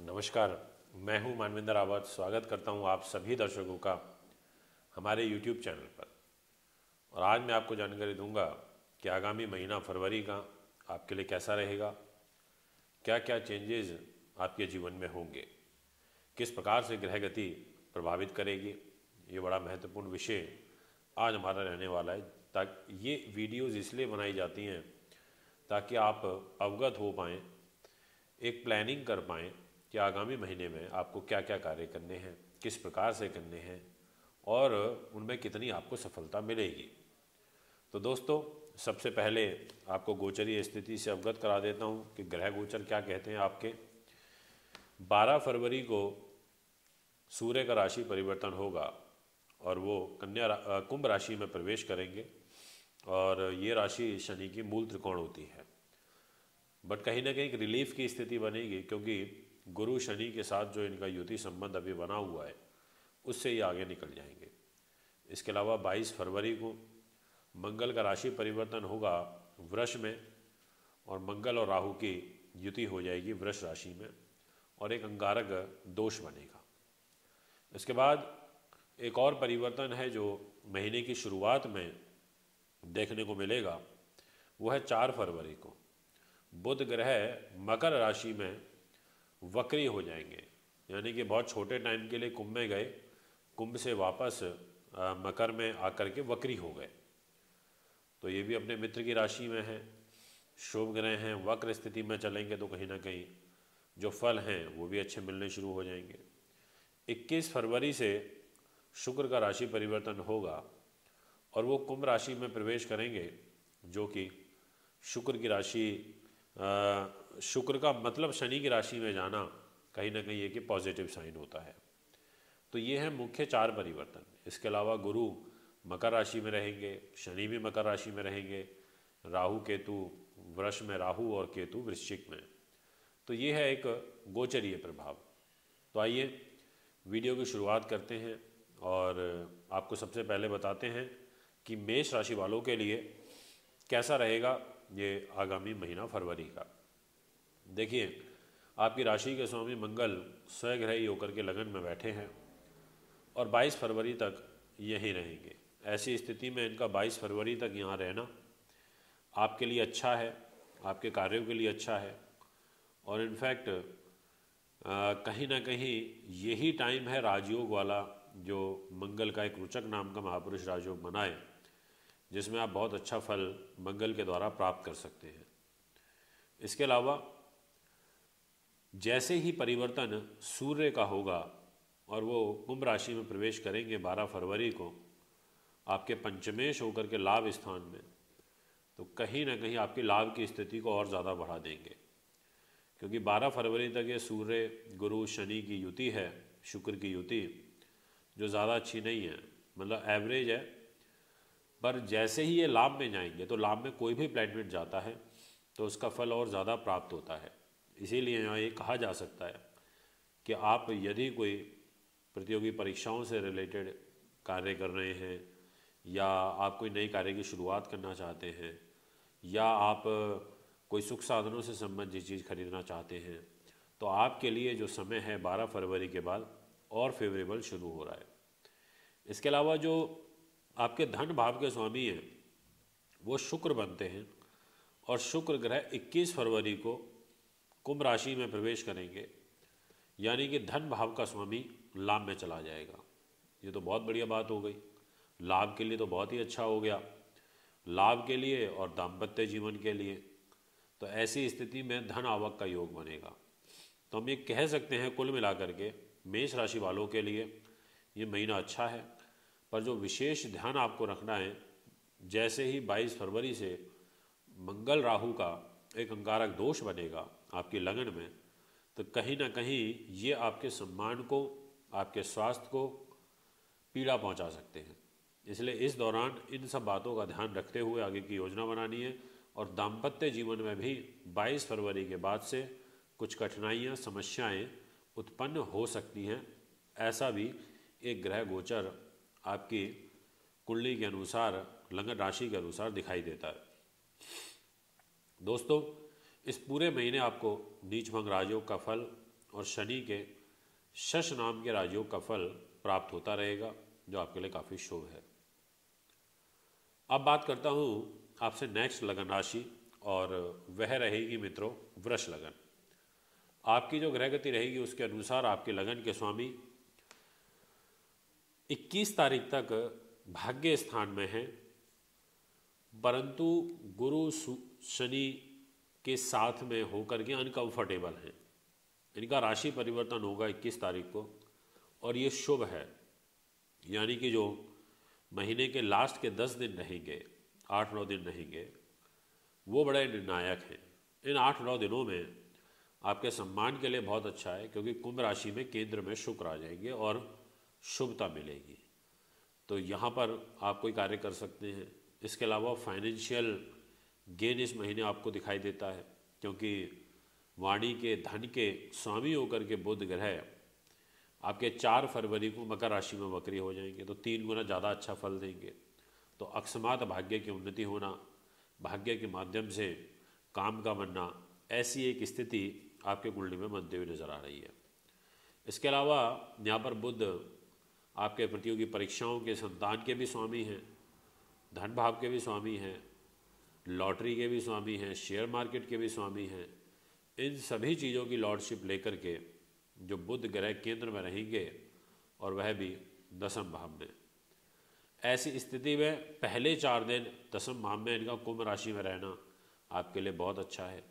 नमस्कार, मैं हूं मानवेन्द्र रावत। स्वागत करता हूं आप सभी दर्शकों का हमारे YouTube चैनल पर। और आज मैं आपको जानकारी दूंगा कि आगामी महीना फरवरी का आपके लिए कैसा रहेगा, क्या क्या चेंजेस आपके जीवन में होंगे, किस प्रकार से ग्रह गति प्रभावित करेगी। ये बड़ा महत्वपूर्ण विषय आज हमारा रहने वाला है। ताकि ये वीडियोज़ इसलिए बनाई जाती हैं ताकि आप अवगत हो पाएँ, एक प्लानिंग कर पाएँ कि आगामी महीने में आपको क्या क्या कार्य करने हैं, किस प्रकार से करने हैं और उनमें कितनी आपको सफलता मिलेगी। तो दोस्तों, सबसे पहले आपको गोचरीय स्थिति से अवगत करा देता हूं कि ग्रह गोचर क्या कहते हैं। आपके 12 फरवरी को सूर्य का राशि परिवर्तन होगा और वो कुंभ राशि में प्रवेश करेंगे और ये राशि शनि की मूल त्रिकोण होती है। बट कहीं ना कहीं एक रिलीफ की स्थिति बनेगी क्योंकि गुरु शनि के साथ जो इनका युति संबंध अभी बना हुआ है उससे ये आगे निकल जाएंगे। इसके अलावा 22 फरवरी को मंगल का राशि परिवर्तन होगा वृष में और मंगल और राहु की युति हो जाएगी वृष राशि में और एक अंगारक दोष बनेगा। इसके बाद एक और परिवर्तन है जो महीने की शुरुआत में देखने को मिलेगा, वो है 4 फरवरी को बुध ग्रह मकर राशि में वक्री हो जाएंगे, यानी कि बहुत छोटे टाइम के लिए कुंभ में गए, कुंभ से वापस मकर में आकर के वक्री हो गए। तो ये भी अपने मित्र की राशि में है, शुभ ग्रह हैं, वक्र स्थिति में चलेंगे तो कहीं ना कहीं जो फल हैं वो भी अच्छे मिलने शुरू हो जाएंगे। 21 फरवरी से शुक्र का राशि परिवर्तन होगा और वो कुंभ राशि में प्रवेश करेंगे, जो कि शुक्र की राशि, शुक्र का मतलब शनि की राशि में जाना कहीं ना कहीं एक पॉजिटिव साइन होता है। तो ये है मुख्य 4 परिवर्तन। इसके अलावा गुरु मकर राशि में रहेंगे, शनि भी मकर राशि में रहेंगे, राहु केतु वृष में, राहु और केतु वृश्चिक में। तो ये है एक गोचरीय प्रभाव। तो आइए वीडियो की शुरुआत करते हैं और आपको सबसे पहले बताते हैं कि मेष राशि वालों के लिए कैसा रहेगा ये आगामी महीना फरवरी का। देखिए, आपकी राशि के स्वामी मंगल स्वग्रही होकर के लगन में बैठे हैं और 22 फरवरी तक यहीं रहेंगे। ऐसी स्थिति में इनका 22 फरवरी तक यहाँ रहना आपके लिए अच्छा है, आपके कार्यों के लिए अच्छा है। और इनफैक्ट कहीं ना कहीं यही टाइम है राजयोग वाला, जो मंगल का एक रुचक नाम का महापुरुष राजयोग बनाए जिसमें आप बहुत अच्छा फल मंगल के द्वारा प्राप्त कर सकते हैं। इसके अलावा जैसे ही परिवर्तन सूर्य का होगा और वो कुंभ राशि में प्रवेश करेंगे 12 फरवरी को आपके पंचमेश होकर के लाभ स्थान में, तो कहीं ना कहीं आपकी लाभ की स्थिति को और ज़्यादा बढ़ा देंगे क्योंकि 12 फरवरी तक ये सूर्य गुरु शनि की युति है, शुक्र की युति, जो ज़्यादा अच्छी नहीं है, मतलब एवरेज है। पर जैसे ही ये लाभ में जाएंगे तो लाभ में कोई भी प्लैनेट जाता है तो उसका फल और ज़्यादा प्राप्त होता है। इसीलिए यहाँ ये कहा जा सकता है कि आप यदि कोई प्रतियोगी परीक्षाओं से रिलेटेड कार्य कर रहे हैं या आप कोई नई कार्य की शुरुआत करना चाहते हैं या आप कोई सुख साधनों से संबंधित चीज़ खरीदना चाहते हैं, तो आपके लिए जो समय है 12 फरवरी के बाद और फेवरेबल शुरू हो रहा है। इसके अलावा जो आपके धन भाव के स्वामी हैं वो शुक्र बनते हैं और शुक्र ग्रह 21 फरवरी को कुंभ राशि में प्रवेश करेंगे, यानी कि धन भाव का स्वामी लाभ में चला जाएगा। ये तो बहुत बढ़िया बात हो गई, लाभ के लिए तो बहुत ही अच्छा हो गया, लाभ के लिए और दाम्पत्य जीवन के लिए। तो ऐसी स्थिति में धन आवक का योग बनेगा। तो हम ये कह सकते हैं कुल मिलाकर के मेष राशि वालों के लिए ये महीना अच्छा है। पर जो विशेष ध्यान आपको रखना है, जैसे ही 22 फरवरी से मंगल राहु का एक अंगारक दोष बनेगा आपकी लगन में, तो कहीं ना कहीं ये आपके सम्मान को, आपके स्वास्थ्य को पीड़ा पहुंचा सकते हैं। इसलिए इस दौरान इन सब बातों का ध्यान रखते हुए आगे की योजना बनानी है। और दाम्पत्य जीवन में भी 22 फरवरी के बाद से कुछ कठिनाइयां, समस्याएं उत्पन्न हो सकती हैं। ऐसा भी एक ग्रह गोचर आपकी कुंडली के अनुसार, लग्न राशि के अनुसार दिखाई देता है। दोस्तों, इस पूरे महीने आपको नीच भंग राजयोग का फल और शनि के शश नाम के राजयोग का फल प्राप्त होता रहेगा, जो आपके लिए काफ़ी शुभ है। अब बात करता हूँ आपसे नेक्स्ट लगन राशि, और वह रहेगी मित्रों वृष लगन। आपकी जो ग्रह गति रहेगी उसके अनुसार आपके लगन के स्वामी 21 तारीख तक भाग्य स्थान में हैं, परंतु गुरु शनि के साथ में होकर के अनकंफर्टेबल हैं। इनका राशि परिवर्तन होगा 21 तारीख को, और ये शुभ है, यानी कि जो महीने के लास्ट के 10 दिन रहेंगे, 8-9 दिन रहेंगे, वो बड़े निर्णायक हैं। इन 8-9 दिनों में आपके सम्मान के लिए बहुत अच्छा है, क्योंकि कुंभ राशि में केंद्र में शुक्र आ जाएंगे और शुभता मिलेगी, तो यहाँ पर आप कोई कार्य कर सकते हैं। इसके अलावा फाइनेंशियल गेन इस महीने आपको दिखाई देता है, क्योंकि वाणी के धन के स्वामी होकर के बुध ग्रह आपके 4 फरवरी को मकर राशि में वक्री हो जाएंगे, तो 3 गुना ज़्यादा अच्छा फल देंगे। तो अकस्मात भाग्य की उन्नति होना, भाग्य के माध्यम से काम का बनना, ऐसी एक स्थिति आपके कुंडली में बनते हुए नज़र आ रही है। इसके अलावा यहाँ पर बुध आपके प्रतियोगी परीक्षाओं के, संतान के भी स्वामी हैं, धन भाव के भी स्वामी हैं, लॉटरी के भी स्वामी हैं, शेयर मार्केट के भी स्वामी हैं। इन सभी चीज़ों की लॉर्डशिप लेकर के जो बुध ग्रह केंद्र में रहेंगे, और वह भी दशम भाव में। ऐसी स्थिति में पहले 4 दिन दशम भाव में इनका कुंभ राशि में रहना आपके लिए बहुत अच्छा है।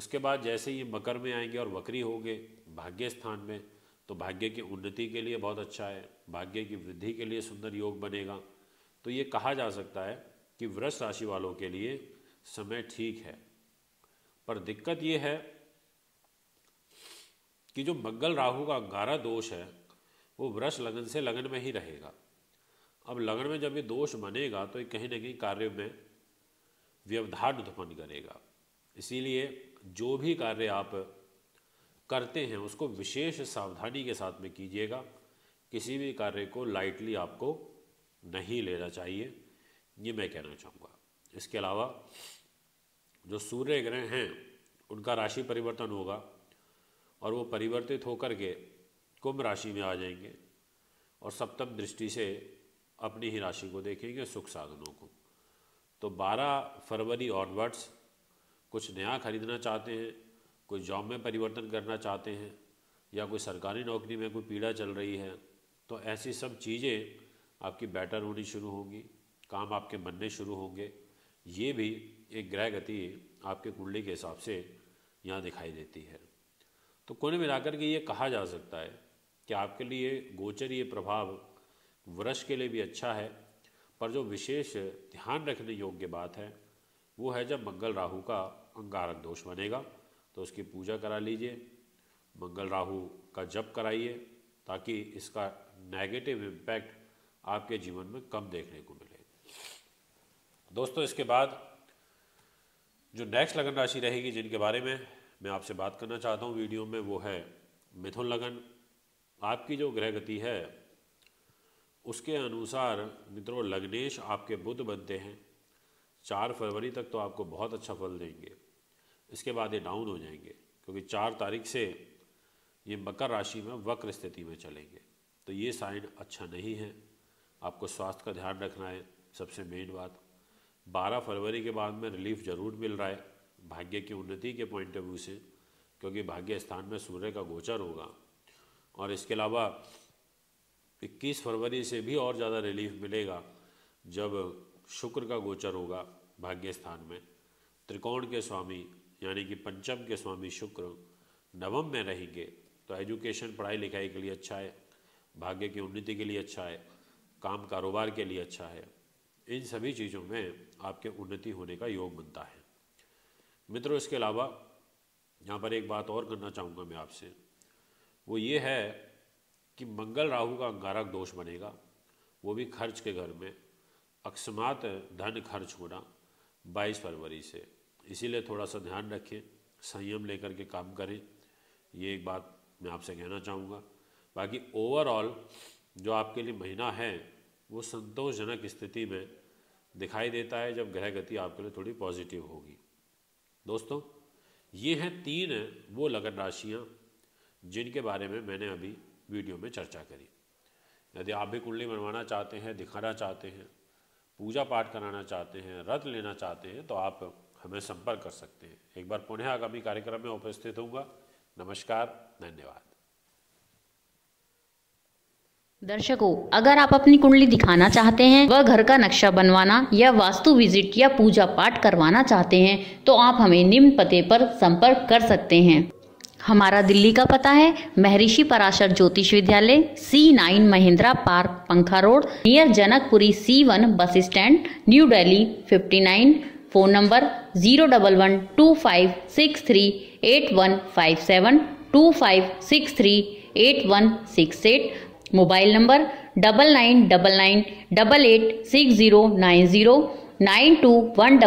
उसके बाद जैसे ही मकर में आएंगे और वक्री होंगे भाग्य स्थान में, तो भाग्य की उन्नति के लिए बहुत अच्छा है, भाग्य की वृद्धि के लिए सुंदर योग बनेगा। तो ये कहा जा सकता है कि वृष राशि वालों के लिए समय ठीक है, पर दिक्कत ये है कि जो मंगल राहु का अंगारा दोष है वो वृष लगन से लगन में ही रहेगा। अब लगन में जब ये दोष बनेगा तो ये कहीं ना कहीं कार्य में व्यवधान उत्पन्न करेगा, इसीलिए जो भी कार्य आप करते हैं उसको विशेष सावधानी के साथ में कीजिएगा। किसी भी कार्य को लाइटली आपको नहीं लेना चाहिए, ये मैं कहना चाहूँगा। इसके अलावा जो सूर्य ग्रह हैं उनका राशि परिवर्तन होगा, और वो परिवर्तित होकर के कुंभ राशि में आ जाएंगे, और सप्तम दृष्टि से अपनी ही राशि को देखेंगे, सुख साधनों को। तो 12 फरवरी ऑनवर्ड्स कुछ नया खरीदना चाहते हैं, कोई जॉब में परिवर्तन करना चाहते हैं, या कोई सरकारी नौकरी में कोई पीड़ा चल रही है, तो ऐसी सब चीज़ें आपकी बेटर होनी शुरू होंगी, काम आपके बनने शुरू होंगे। ये भी एक ग्रह गति आपके कुंडली के हिसाब से यहाँ दिखाई देती है। तो कुल मिलाकर के ये कहा जा सकता है कि आपके लिए गोचरीय प्रभाव वृष के लिए भी अच्छा है, पर जो विशेष ध्यान रखने योग्य बात है वो है जब मंगल राहु का अंगारक दोष बनेगा तो उसकी पूजा करा लीजिए, मंगल राहु का जप कराइए, ताकि इसका नेगेटिव इम्पैक्ट आपके जीवन में कम देखने को मिले। दोस्तों, इसके बाद जो नेक्स्ट लगन राशि रहेगी जिनके बारे में मैं आपसे बात करना चाहता हूँ वीडियो में, वो है मिथुन लगन। आपकी जो ग्रह गति है उसके अनुसार मित्रों लग्नेश आपके बुध बनते हैं। 4 फरवरी तक तो आपको बहुत अच्छा फल देंगे, इसके बाद ये डाउन हो जाएंगे, क्योंकि 4 तारीख से ये मकर राशि में वक्र स्थिति में चलेंगे, तो ये साइन अच्छा नहीं है। आपको स्वास्थ्य का ध्यान रखना है, सबसे मेन बात। 12 फरवरी के बाद में रिलीफ जरूर मिल रहा है भाग्य की उन्नति के पॉइंट ऑफ व्यू से, क्योंकि भाग्य स्थान में सूर्य का गोचर होगा, और इसके अलावा 21 फरवरी से भी और ज़्यादा रिलीफ मिलेगा जब शुक्र का गोचर होगा भाग्य स्थान में। त्रिकोण के स्वामी यानी कि पंचम के स्वामी शुक्र नवम में रहेंगे, तो एजुकेशन पढ़ाई लिखाई के लिए अच्छा है, भाग्य की उन्नति के लिए अच्छा है, काम कारोबार के लिए अच्छा है। इन सभी चीज़ों में आपके उन्नति होने का योग बनता है मित्रों। इसके अलावा यहाँ पर एक बात और करना चाहूँगा मैं आपसे, वो ये है कि मंगल राहु का अंगारक दोष बनेगा, वो भी खर्च के घर में, अकस्मात धन खर्च होना 22 फरवरी से, इसीलिए थोड़ा सा ध्यान रखें, संयम लेकर के काम करें, ये एक बात मैं आपसे कहना चाहूँगा। बाकी ओवरऑल जो आपके लिए महीना है वो संतोषजनक स्थिति में दिखाई देता है, जब ग्रह गति आपके लिए थोड़ी पॉजिटिव होगी। दोस्तों, ये हैं 3 वो लगन राशियाँ जिनके बारे में मैंने अभी वीडियो में चर्चा करी। यदि आप भी कुंडली बनवाना चाहते हैं, दिखाना चाहते हैं, पूजा पाठ कराना चाहते हैं, रथ लेना चाहते हैं, तो आप हमें संपर्क कर सकते हैं। एक बार पुनः आगामी कार्यक्रम में उपस्थित होऊंगा। नमस्कार, धन्यवाद। दर्शकों, अगर आप अपनी कुंडली दिखाना चाहते हैं, वह घर का नक्शा बनवाना या वास्तु विजिट या पूजा पाठ करवाना चाहते हैं, तो आप हमें निम्न पते पर संपर्क कर सकते हैं। हमारा दिल्ली का पता है महर्षि Parashar Jyotish Vidyalaya, C9 Mahindra park, Pankha road, near Janakpuri, C1 bus stand, new Delhi 59। Phone number 01125638157, 25638168। Mobile number 99998860909211।